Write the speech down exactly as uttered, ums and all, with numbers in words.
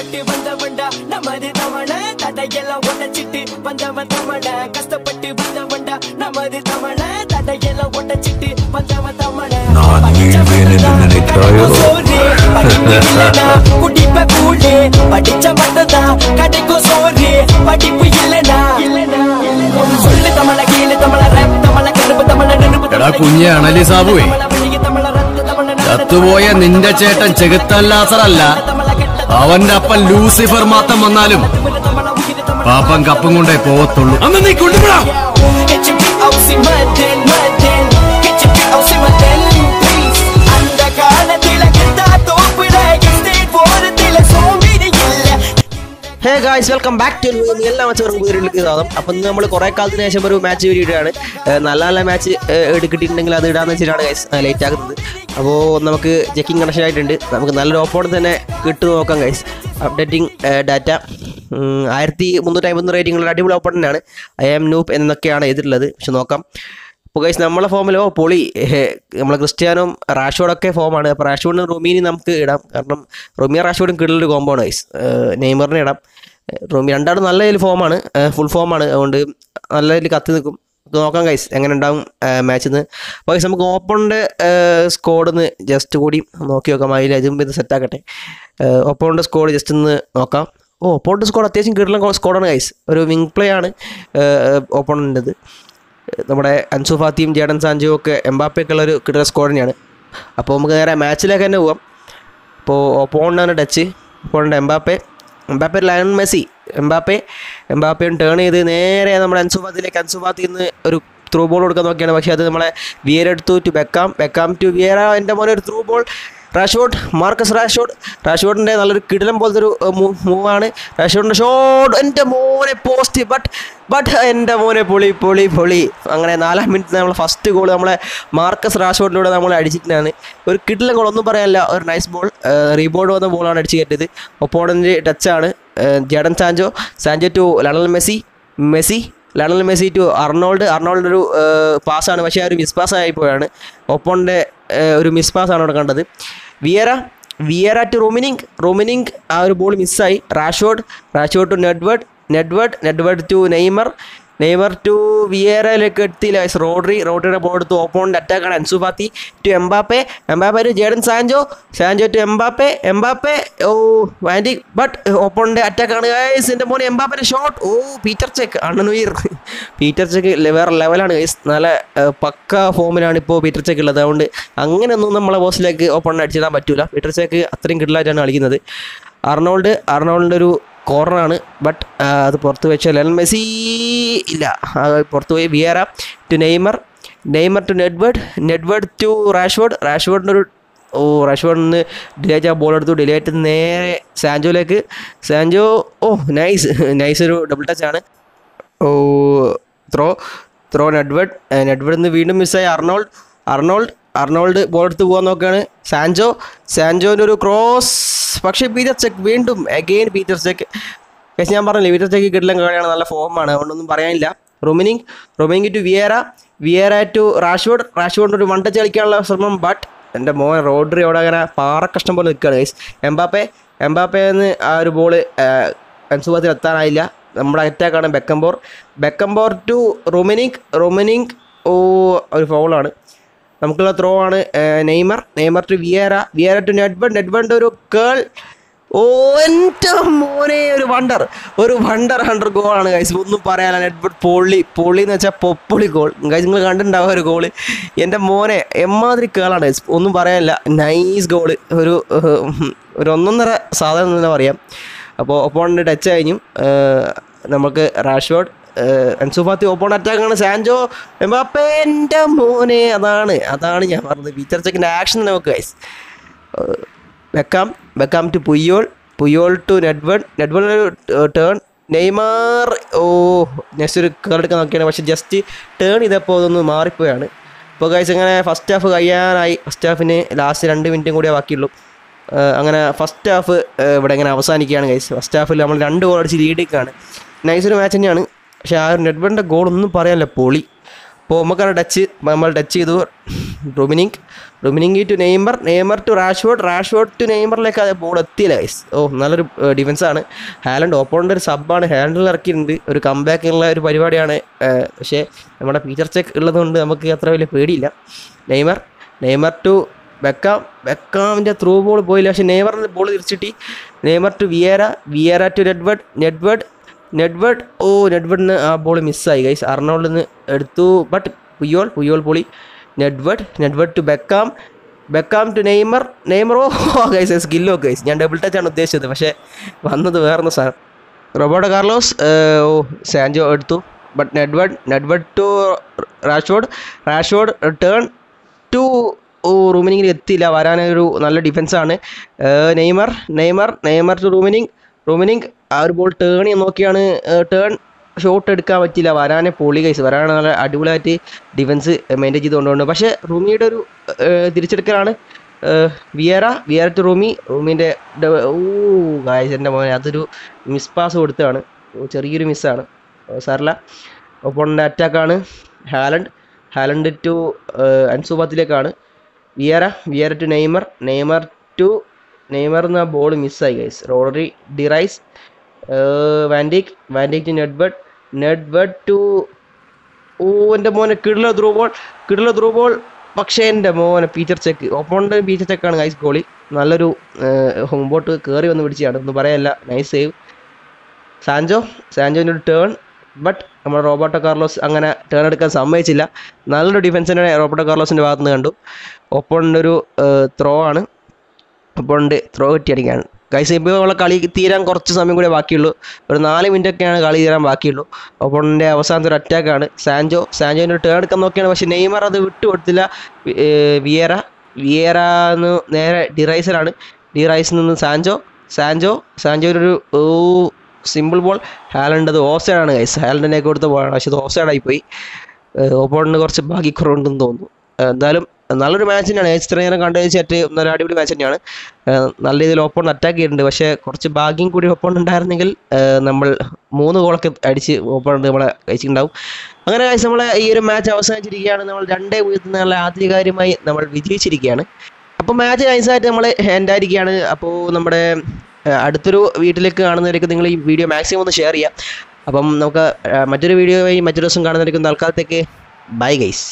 கஷ்டப்பட்டு வந்தவண்டா நமது தமிழ, தடையெல்லாம் உடைச்சிட்டு வந்தவன் தமிழ. கஷ்டப்பட்டு வந்தவண்டா நமது தமிழ, தடையெல்லாம் உடைச்சிட்டு வந்தவன் தமிழ. குடிப்ப கூட படிச்ச மட்டும்தான் கடைக்கும் சோறு, படிப்பு இல்லைனா சொல்லு தமிழ, கீழே தமிழ, ரேப் தமிழ, கருப்பு தமிழ, நெருப்பு தமிழ். குஞ்ச அனலி சாபுவே, ചത്തുപോയ നിന്റെ ചേട്ടൻ ചെകുത്തല്ലാസറല്ല, അവന്റെ അപ്പൻ ലൂസിഫർ മാത്രം വന്നാലും പാപ്പൻ കപ്പും കൊണ്ടേ പോവത്തുള്ളൂ. അന്ന് നീ കൊണ്ടുപോടാ. Hey guys, welcome back to എല്ലാ മാച്ചും വീട്ടിലേക്ക് സ്വാഗതം. അപ്പം ഇന്ന് നമ്മൾ കുറേ കാലത്തിന് ശേഷം ഒരു മാച്ച് വീഡിയോയാണ്. നല്ല നല്ല മാച്ച് എടുക്കിട്ടുണ്ടെങ്കിൽ അത് ഇടാന്ന് വെച്ചിട്ടാണ് ഗൈസ് ലേറ്റ് ആക്കുന്നത്. അപ്പോൾ നമുക്ക് ചെക്കിങ് കണക്ഷൻ ആയിട്ടുണ്ട്, നമുക്ക് നല്ലൊരു ഓപ്പോണൻറ്റ് തന്നെ കിട്ടു നോക്കാം ഗൈസ്. അപ്ഡേറ്റിംഗ് ഡാറ്റ ആയിരത്തി മുന്നൂറ്റി അമ്പത്തൊന്ന് റേറ്റിംഗുള്ള അടിപൊളി ഓപ്പോണൻ്റാണ് ഐ എം നൂപ്പ് എന്നൊക്കെയാണ് എഴുതിയിട്ടുള്ളത്. പക്ഷെ നോക്കാം. അപ്പോൾ ഗൈസ് നമ്മളെ ഫോമിലോ പൊളി, നമ്മളെ ക്രിസ്ത്യാനും റാഷ്ഫോർഡൊക്കെ ഫോമാണ്. അപ്പോൾ റാഷ്ഫോർഡിന് റൂമിനി നമുക്ക് ഇടാം, കാരണം റൂമിയ റാഷ്ഫോർഡും കിടലൊരു കോമ്പോ ആണ് ഗൈസ്. നെയ്മറിന് ഇടാം. റൂമി രണ്ടാളും നല്ല ഇതിൽ ഫോമാണ്, ഫുൾ ഫോമാണ്, അതുകൊണ്ട് നല്ല ഇതിൽ കത്തി നിൽക്കും. നോക്കാം ഗൈസ് എങ്ങനെ ഉണ്ടാവും മാച്ചിൽ നിന്ന്. അപ്പോൾ ഗൈസ് നമുക്ക് ഓപ്പണിൻ്റെ സ്കോഡിൽ നിന്ന് ജസ്റ്റ് കൂടി നോക്കി നോക്കാം. അതിൽ അതും ഇത് സെറ്റാക്കട്ടെ. ഓപ്പണിൻ്റെ സ്കോഡ് ജസ്റ്റ് ഒന്ന് നോക്കാം. ഓ ഓപ്പണിൻ്റെ സ്കോഡ് അത്യാവശ്യം കിടലൻ സ്കോഡാണ് ഗൈസ്. ഒരു വിങ് പ്ലേ ആണ് ഓപ്പണിൻ്റെത്. നമ്മുടെ അൻസു ഫാത്തിയും ജാഡൻ സാഞ്ചോ ഒക്കെ എംബാപ്പയൊക്കെ ഉള്ളൊരു കിട്ടുന്ന സ്കോഡ് തന്നെയാണ്. അപ്പോൾ നമുക്ക് നേരെ മാച്ചിലേക്ക് തന്നെ പോവാം. അപ്പോൾ ഓപ്പോണൻ്റാണ് touch. Opponent Mbappe, Mbappe Lionel Messi, Mbappe എംബാപ്പയും ടേൺ ചെയ്ത് നേരെ നമ്മുടെ അൻസു ഫാത്തിയിലേക്ക്. അൻസു ഫാത്തിയിൽ നിന്ന് ഒരു ത്രൂ ബോൾ കൊടുക്കാൻ നോക്കിയാണ്, പക്ഷേ അത് നമ്മളെ വിയേര എടുത്തു to Beckham, Beckham to Vieira. എൻ്റെ മോനെ ഒരു through ball, Rashford, Marcus Rashford. റാഷ്ഫോർഡിൻ്റെ നല്ലൊരു കിടിലം പോലത്തെ ഒരു മൂവാണ് റാഷ്ഫോർഡിൻ്റെ ഷോട്ട്. എൻ്റെ മോനെ പോസ്റ്റ്, ബട്ട് ബട്ട് എൻ്റെ മോനെ പൊളി പൊളി പൊളി. അങ്ങനെ നാലാം മിനിറ്റ് നമ്മളെ ഫസ്റ്റ് ഗോൾ നമ്മളെ മാർക്കസ് റാഷ്ഫോർഡിലൂടെ നമ്മൾ അടിച്ചിട്ടാണ്. ഒരു കിടിലം ഗോൾ, ഒന്നും പറയാനില്ല, ഒരു നൈസ് ബോൾ, റീബോർഡ് വന്ന ബോളാണ് അടിച്ച് കയറ്റിയത്. ഒപ്പോണൻ്റ് ടച്ചാണ്. Jadon Sancho, Sancho to Lionel Messi, Messi Lionel Messi to Arnold. Arnold ഒരു പാസ്സാണ്, പക്ഷേ ആ ഒരു മിസ് പാസ്സായിപ്പോയാണ്. ഒപ്പോണിൻ്റെ ഒരു മിസ് പാസ്സാണ് അവിടെ കണ്ടത്. Vieira, Vieira to Rummenigge, Rummenigge ആ ഒരു ബോൾ മിസ്സായി. Rashford, Rashford to Nedved, Nedved Nedved to Neymar, Neymar to വിയേരയിലേക്ക് എത്തിയില്ല. റോഡ്രി, റോഡ്രിയുടെ ബോൾ എടുത്ത് ഓപ്പോണിൻ്റെ അറ്റാക്കാണ്. Ansu Fati to Mbappe, Mbappe to Jadon Sancho, Sancho to Mbappe, Mbappe ഓ വാൻഡി, ബട്ട് ഓപ്പോണിൻ്റെ അറ്റാക്കാണ്. ഗൈസ് എൻ്റെ മോനെ എംബാപ്പൻ്റെ ഷോട്ട്. ഓ പീറ്റർ ചെക്ക്, അണ്ണനുയർ പീറ്റർ ചെക്ക് വേറെ ലെവലാണ് ഗൈസ്. നല്ല പക്ക ഫോമിലാണ് ഇപ്പോൾ പീറ്റർ ചെക്ക് ഉള്ളത്. അതുകൊണ്ട് അങ്ങനെയൊന്നും നമ്മളെ ബോസിലേക്ക് ഓപ്പോണിനെ അടിച്ചിടാൻ പറ്റില്ല. പീറ്റർ ചെക്ക് അത്രയും കിടലായിട്ടാണ് കളിക്കുന്നത്. അർണോൾഡ്, അർണോൾഡിൻ്റെ ഒരു കോർണറാണ്, ബട്ട് അത് പുറത്ത് വെച്ചാൽ ലയണൽ മെസ്സി ഇല്ല, പുറത്ത് പോയി. Vieira to Neymar, Neymar to Nedved, Nedved to Rashford, റാഷ്ഫോർഡിൻ്റെ ഒരു ഓ റാഷ്ഫോർഡിൽ നിന്ന് ഡിലേ ആ ബോൾ എടുത്തു. ഡിലേ ആയിട്ട് നേരെ സാഞ്ചോയിലേക്ക്, സാഞ്ചോ ഓ നൈസ് നൈസ് ഒരു ഡബിൾ ടച്ചാണ്. ഓ ത്രോ ത്രോ നെഡ്വേഡ്, നെഡ്വേഡിൽ നിന്ന് വീണ്ടും മിസ്സായി. അർണോൾഡ്, അർണോൾഡ് അർണോൾഡ് ബോൾ എടുത്ത് പോകാൻ നോക്കുകയാണ്. സാഞ്ചോ, സാഞ്ചോൻ്റെ ഒരു ക്രോസ്, പക്ഷേ പീറ്റർ ചെക്ക് വീണ്ടും അഗെയിൻ പീറ്റർ ചെക്ക്. പക്ഷേ ഞാൻ പറഞ്ഞില്ലേ പീറ്റർ ചെക്ക് കിട്ടില്ല കളിയാണ്, നല്ല ഫോമാണ്, അതുകൊണ്ടൊന്നും പറയാനില്ല. Rummenigge, Rummenigge to Vieira, Vieira to Rashford, റാഷ്ഫോർഡിൻ്റെ ഒരു വൺ ടച്ച് കളിക്കാനുള്ള ശ്രമം, ബട്ട് എൻ്റെ മോൻ റോഡ്രി അവിടെ അങ്ങനെ പാറക്കഷ്ടം പോലെ നിൽക്കുകയാണ് ഗൈസ്. എംബാപ്പെ, എംബാപ്പേന്ന് ആ ഒരു ബോള് അൻസുഖത്തിൽ എത്താനായില്ല. നമ്മുടെ അറ്റാക്കാണ് ബെക്കംബോർ, ബെക്കംബോർ ടു റൊമിനിങ്, റൊമിനിങ് ഓ ഒരു ഫൗളാണ്. നമുക്കുള്ള ത്രോ ആണ് Neymar, Neymar to Vieira, Vieira to Nedved, Nedved ഒരു കേൾ. ഓ എൻ്റെ മോനെ ഒരു വണ്ടർ, ഒരു വണ്ടർ ഹണ്ടർ ഗോളാണ് ഗൈസ്, ഒന്നും പറയാനില്ല. നെഡ്വേഡ് പൊള്ളി, പൊള്ളി എന്ന് വെച്ചാൽ പൊപ്പൊളി ഗോൾ ഗൈസ്. നിങ്ങൾ കണ്ടിട്ടുണ്ടാവുക ഒരു ഗോള്, എൻ്റെ മോനെ എമ്മാതിരി കേളാണ് ഗൈസ്, ഒന്നും പറയാനില്ല. നൈസ് ഗോള്, ഒരു ഒരു ഒന്നൊന്നര സാധനം തന്നെ പറയാം. അപ്പോൾ ഒപ്പോണൻ്റ് ടച്ച് കഴിഞ്ഞു. നമുക്ക് റാഷ്ഫോർഡ്, അൻസു ഫാത്തി ഓപ്പൺ അറ്റാക്കാണ്. സാഞ്ചോ, എംബാപ്പെ എൻ്റെ മോനെ, അതാണ് അതാണ് ഞാൻ പറഞ്ഞത് പീറ്റർ ചെക്കിൻ്റെ ആക്ഷൻ നമുക്ക് guys. Beckham, Beckham to Puyol, Puyol to Nedved, Nedved ഒരു ടേൺ. നെയ്മർ ഓ നെക്സ്റ്റ് ഒരു കേറെടുക്കാൻ നോക്കിയാണ്, പക്ഷേ ജസ്റ്റ് ടേൺ ഇതപ്പോൾ അതൊന്ന് മാറിപ്പോയാണ്. ഇപ്പോൾ ഗൈസ് അങ്ങനെ ഫസ്റ്റ് ഹാഫ് കഴിയാനായി. ഫസ്റ്റ് ഹാഫിന് ലാസ്റ്റ് രണ്ട് മിനിറ്റും കൂടിയേ ബാക്കിയുള്ളൂ. അങ്ങനെ ഫസ്റ്റ് ഹാഫ് ഇവിടെ ഇങ്ങനെ അവസാനിക്കുകയാണ് ഗൈസ്. ഫസ്റ്റ് ഹാഫിൽ നമ്മൾ രണ്ട് ഗോൾ അടിച്ച് ലീഡിലേക്കാണ്. നൈസൊരു മാച്ച് തന്നെയാണ്, പക്ഷേ ആ ഒരു നെഡ്വേഡിൻ്റെ ഗോൾ ഒന്നും പറയാനില്ല, പൊളി. അപ്പോൾ നമുക്കാണ് ടച്ച്, നമ്മൾ ടച്ച് ചെയ്തു. റൊമിനിങ്, ഡൊമിനിങ്ങി to Neymar, Neymar to Rashford, Rashford to നെയ്മറിലേക്ക് അത് ബോൾ എത്തിയില്ല ഗൈസ്. ഓ നല്ലൊരു ഡിഫൻസാണ്. ഹാലൻഡ് ഓപ്പോണൻ്റ് ഒരു സബ്ബാണ്, ഹാലൻഡിൽ ഇറക്കിയിട്ടുണ്ട്. ഒരു കംബാക്കുള്ള ഒരു പരിപാടിയാണ്. പക്ഷേ നമ്മുടെ പീറ്റർ ചെക്ക് ഉള്ളതുകൊണ്ട് നമുക്ക് അത്ര വലിയ പേടിയില്ല. നെയ്മർ നെയ്മർ ടു ബെക്കാം, ബെക്കാമിൻ്റെ ത്രൂ ബോൾ പോയില്ല. പക്ഷേ നെയ്മറിൻ്റെ ബോൾ തിരിച്ചിട്ടി. Neymar to Vieira, Vieira to Nedved, Nedved Nedved ഓ നെഡ്വേഡിന് ആ ബോൾ മിസ്സായി ഗൈസ്. അർണോൾഡിന്ന് എടുത്തു, ബട്ട് പുയോൾ പുയോൾ പൊളി. Nedved Nedved to Beckham, Beckham to Neymar, Neymar ഓ ഗൈസ് സ്കില്ലോ ഗൈസ്. ഞാൻ ഡബിൾ ടച്ചാണ് ഉദ്ദേശിച്ചത്, പക്ഷേ വന്നത് വേറൊന്ന് സാധനം. റോബർട്ടോ കാർലോസ് ഓ സാഞ്ചോ എടുത്തു, but Nedved Nedved to Rashford, Rashford turn to ഓ റൂമിനിങ്ങിൽ എത്തിയില്ല. വരാനൊരു നല്ല ഡിഫൻസാണ്. Neymar Neymar Neymar to Rummenigge, Rummenigge ആ ഒരു ബോൾ ടേൺ ചെയ്യാൻ നോക്കിയാണ്, ടേൺ ഷോട്ട് എടുക്കാൻ പറ്റില്ല. വരാനെ പൊളി ഗൈസ്. വരാനെ നല്ല അടിപൊളിയായിട്ട് ഡിഫൻസ് മെയിൻറ്റെയിൻ ചെയ്ത് കൊണ്ടുപോകുന്നു. പക്ഷേ റൂമിയുടെ ഒരു തിരിച്ചെടുക്കലാണ്. വിയേര വിയേര ടു റൂമി, റൂമിൻ്റെ ഓ ഗൈസ് എൻ്റെ മോനെ അതൊരു മിസ് പാസ് കൊടുത്തതാണ്. ചെറിയൊരു മിസ്സാണ്, സാറില്ല. ഒപ്പോണൻ്റെ അറ്റാക്കാണ്. ഹാലൻഡ് ഹാലൻഡ് ടു അൻസുബാത്തിലേക്കാണ്. Vieira Vieira to Neymar, Neymar to Neymar എന്ന ബോൾ മിസ്സായി ഗൈസ്. റോഡറി ഡിറൈസ്, van Dijk Van Dijk to Nedved, Nedved to ഓ എൻ്റെ മോനെ കിടില ത്രൂ ബോൾ, കിടില ത്രൂ ബോൾ. പക്ഷേ എൻ്റെ മോനെ പീറ്റർ ചെക്ക്, ഓപ്പോണൻ്റെ പീറ്റർ ചെക്കാണ് ഗൈസ് ഗോളി. നല്ലൊരു മുമ്പോട്ട് കയറി വന്ന് പിടിച്ചാണ്, ഒന്നും പറയല്ല. Nice save. സാഞ്ചോ സാഞ്ചോൻ്റെ ഒരു ടേൺ, ബട്ട് നമ്മുടെ റോബർട്ടോ കാർലോസ് അങ്ങനെ ടേൺ എടുക്കാൻ സമ്മതിച്ചില്ല. നല്ലൊരു ഡിഫൻസിനെ റോബർട്ടോ കാർലോസിൻ്റെ ഭാഗത്ത് നിന്ന് കണ്ടു. ഓപ്പോണൻ്റെ ഒരു ത്രോ ആണ്, ഓപ്പോണൻ്റ് ത്രോ കിട്ടിയടിക്കുകയാണ് ഗൈസ്. ഇപ്പോൾ നമ്മളെ കളി തീരാൻ കുറച്ച് സമയം കൂടെ ബാക്കിയുള്ളൂ, ഒരു നാല് മിനിറ്റൊക്കെയാണ് കളി തീരാൻ ബാക്കിയുള്ളൂ. ഓപ്പോണൻ്റെ അവസാനത്തെ ഒരു അറ്റാക്കാണ്. സാഞ്ചോ സാഞ്ചോൻ്റെ ടേൺ എടുക്കാൻ നോക്കിയാണ്, പക്ഷേ നെയ്മർ അത് വിട്ടുകൊടുത്തില്ല. വിയേര വിയേര എന്ന് നേരെ ഡിറൈസറാണ്, ഡിറൈസിൽ നിന്ന് സാഞ്ചോ സാഞ്ചോ സാഞ്ചോനൊരു സിമ്പിൾ ബോൾ. ഹാലൻഡ് അത് ഓഫ്സൈഡാണ് ഗൈസ്. ഹാലൻഡിനേക്ക് കൊടുത്ത ബോളാണ്, പക്ഷേ അത് ഓഫ്സൈഡായിപ്പോയി. ഓപ്പോണന് കുറച്ച് ഭാഗ്യക്കുറവുണ്ടെന്ന് തോന്നുന്നു. എന്തായാലും നല്ലൊരു മാച്ച് തന്നെയാണ്. ഇത്ര നേരം കണ്ടു വെച്ചിട്ട് നല്ല അടിപൊളി മാച്ച് തന്നെയാണ്. നല്ല രീതിയിൽ ഓപ്പോണൻ്റ് അറ്റാക്ക് ചെയ്തിട്ടുണ്ട്, പക്ഷേ കുറച്ച് ഭാഗ്യം കൂടി ഓപ്പോണൻ്റ് ഉണ്ടായിരുന്നെങ്കിൽ നമ്മൾ മൂന്ന് ഗോളൊക്കെ അടിച്ച് ഓപ്പോണൻ്റ് നമ്മളെ കഴിച്ചിട്ടുണ്ടാവും. അങ്ങനെ കഴിച്ച് നമ്മളെ ഈ ഒരു മാച്ച് അവസാനിച്ചിരിക്കുകയാണ്. നമ്മൾ രണ്ടേ വീട്ടിൽ നിന്നുള്ള ആധികാരികമായി നമ്മൾ വിജയിച്ചിരിക്കുകയാണ്. അപ്പോൾ മാച്ച് നൈസായിട്ട് നമ്മൾ എൻഡായിരിക്കുകയാണ്. അപ്പോൾ നമ്മുടെ അടുത്തൊരു വീട്ടിലേക്ക് കാണുന്നവരേക്ക് നിങ്ങൾ ഈ വീഡിയോ മാക്സിമം ഒന്ന് ഷെയർ ചെയ്യാം. അപ്പം നമുക്ക് മറ്റൊരു വീഡിയോ വഴി മറ്റൊരു ദിവസം കാണുന്നവരേക്കും. തൽക്കാലത്തേക്ക് ബൈ ഗൈസ്.